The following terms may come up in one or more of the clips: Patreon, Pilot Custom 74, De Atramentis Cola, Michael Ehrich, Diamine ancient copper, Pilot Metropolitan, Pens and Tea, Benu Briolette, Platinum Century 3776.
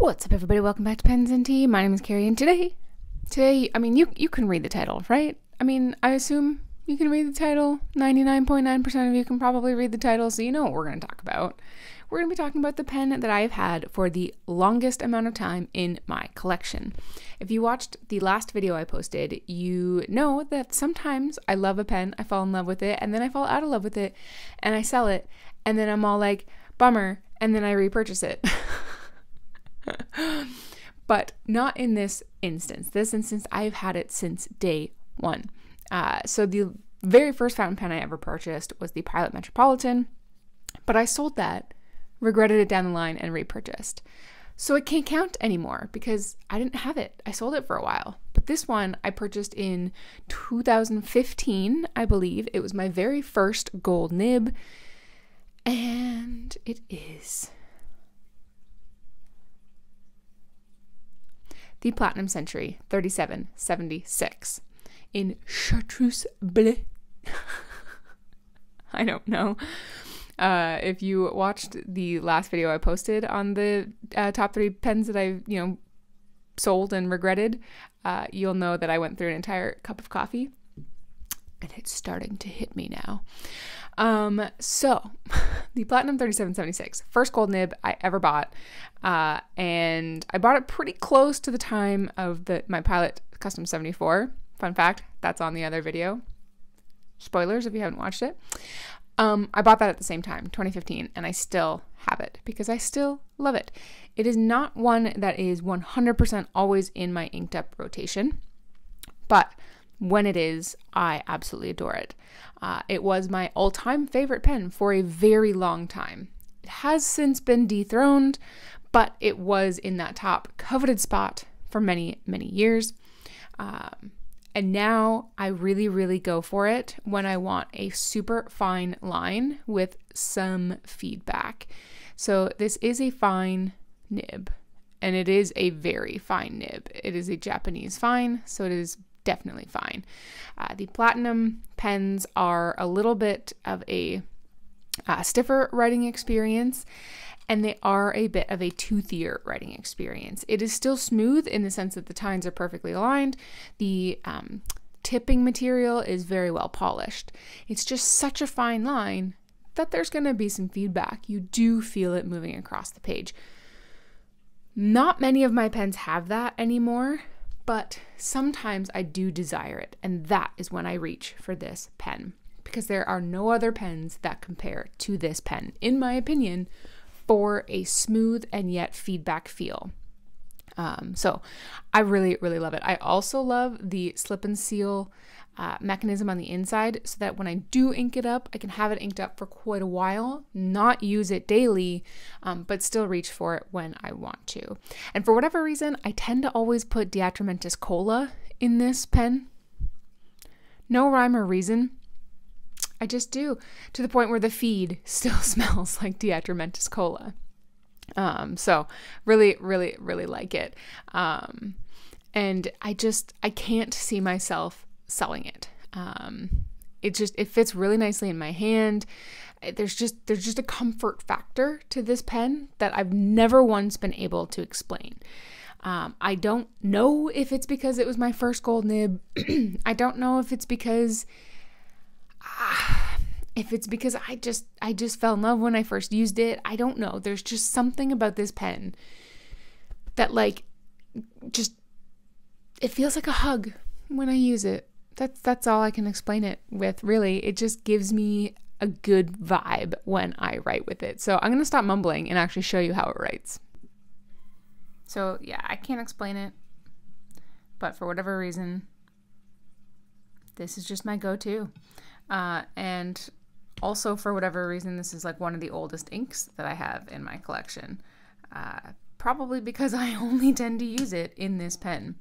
What's up, everybody? Welcome back to Pens and Tea. My name is Carrie, and today, I mean, you can read the title, right? I mean, I assume you can read the title. 99.9% of you can probably read the title, so you know what we're going to talk about. We're going to be talking about the pen that I've had for the longest amount of time in my collection. If you watched the last video I posted, you know that sometimes I love a pen, I fall in love with it, and then I fall out of love with it, and I sell it, and then I'm all like, bummer, and then I repurchase it. But not in this instance. This instance, I've had it since day one. So the very first fountain pen I ever purchased was the Pilot Metropolitan, but I sold that, regretted it down the line, and repurchased. So it can't count anymore because I didn't have it. I sold it for a while. But this one I purchased in 2015, I believe. It was my very first gold nib, and it is the Platinum Century 3776 in Chartreuse Bleu. I don't know. If you watched the last video I posted on the top three pens that I've, sold and regretted, you'll know that I went through an entire cup of coffee, and it's starting to hit me now. So the Platinum 3776, first gold nib I ever bought, and I bought it pretty close to the time of my Pilot Custom 74. Fun fact, that's on the other video. Spoilers if you haven't watched it. I bought that at the same time, 2015, and I still have it because I still love it. It is not one that is 100% always in my inked up rotation, but when it is, I absolutely adore it. It was my all-time favorite pen for a very long time. It has since been dethroned, but it was in that top coveted spot for many, many years. And now I really, really go for it when I want a super fine line with some feedback. So this is a fine nib, and it is a very fine nib. It is a Japanese fine, so it is definitely fine. The Platinum pens are a little bit of a stiffer writing experience, and they are a bit of a toothier writing experience. It is still smooth in the sense that the tines are perfectly aligned. The tipping material is very well polished. It's just such a fine line that there's going to be some feedback. You do feel it moving across the page. Not many of my pens have that anymore, but sometimes I do desire it, and that is when I reach for this pen, because there are no other pens that compare to this pen, in my opinion, for a smooth and yet feedback feel. So I really, really love it. I also love the slip and seal mechanism on the inside, so that when I do ink it up, I can have it inked up for quite a while, not use it daily, but still reach for it when I want to. And for whatever reason, I tend to always put De Atramentis Cola in this pen. No rhyme or reason. I just do, to the point where the feed still smells like De Atramentis Cola. So really, really, really like it. And I can't see myself selling it. It fits really nicely in my hand. There's just a comfort factor to this pen that I've never once been able to explain. I don't know if it's because it was my first gold nib. I don't know if it's because I just fell in love when I first used it. I don't know. There's just something about this pen that it feels like a hug when I use it. That's all I can explain it with, really. It just gives me a good vibe when I write with it. So I'm going to stop mumbling and actually show you how it writes. So yeah, I can't explain it, but for whatever reason, this is just my go-to. And also, for whatever reason, this is like one of the oldest inks that I have in my collection. Probably because I only tend to use it in this pen.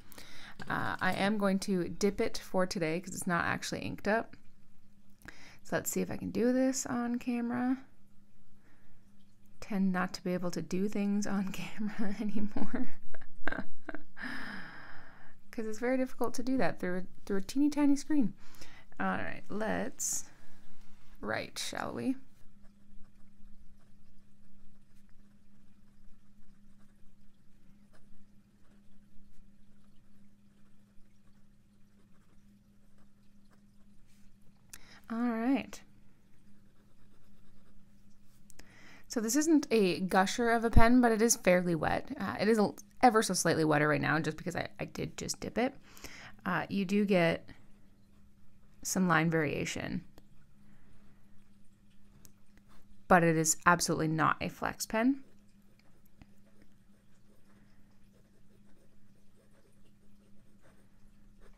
I am going to dip it for today because it's not actually inked up. So let's see if I can do this on camera. Tend not to be able to do things on camera anymore. Because it's very difficult to do that through a teeny tiny screen. All right, let's write, shall we? So this isn't a gusher of a pen, but it is fairly wet. It is ever so slightly wetter right now just because I did just dip it. You do get some line variation, but it is absolutely not a flex pen.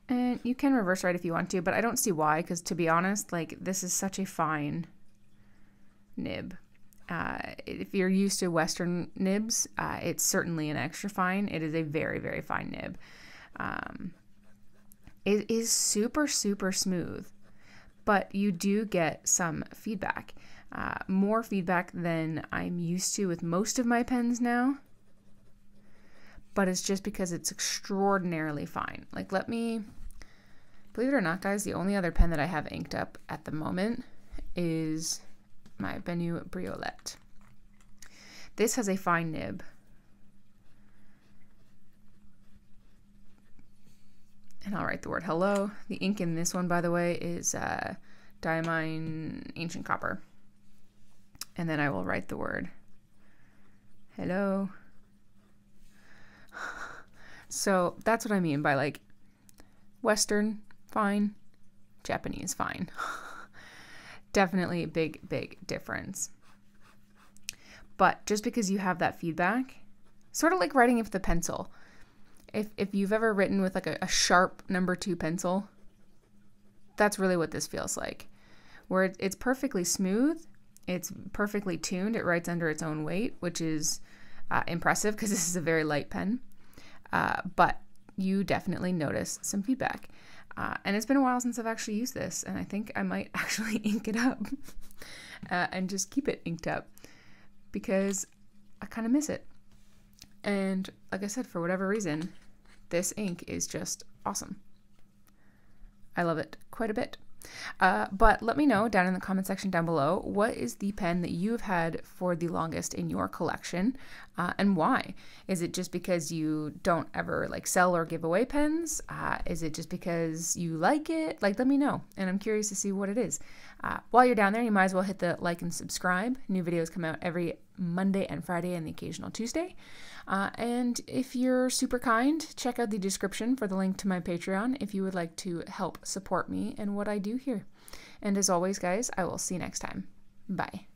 And you can reverse write if you want to, but I don't see why, because to be honest, like, this is such a fine nib. If you're used to Western nibs, it's certainly an extra fine. It is a very, very fine nib. It is super, super smooth, but you do get some feedback. More feedback than I'm used to with most of my pens now, but it's just because it's extraordinarily fine. Like, let me, believe it or not, guys, the only other pen that I have inked up at the moment is my Benu Briolette. This has a fine nib, and I'll write the word hello. The ink in this one, by the way, is Diamine Ancient Copper. And then I will write the word hello. So that's what I mean by, like, Western fine, Japanese fine. Definitely a big, big difference. But just because you have that feedback, sort of like writing with the pencil. If you've ever written with, like, a sharp #2 pencil, that's really what this feels like, where it's perfectly smooth. It's perfectly tuned. It writes under its own weight, which is impressive because this is a very light pen. But you definitely notice some feedback. And it's been a while since I've actually used this, and I think I might actually ink it up and just keep it inked up because I kind of miss it. And like I said, for whatever reason, this ink is just awesome. I love it quite a bit. But let me know down in the comment section down below, what is the pen that you've had for the longest in your collection, and why? Is it just because you don't ever, like, sell or give away pens? Is it just because you like it? Like, let me know, and I'm curious to see what it is. While you're down there, you might as well hit the like and subscribe. New videos come out every Monday and Friday and the occasional Tuesday. And if you're super kind, check out the description for the link to my Patreon if you would like to help support me and what I do here. And as always, guys, I will see you next time. Bye.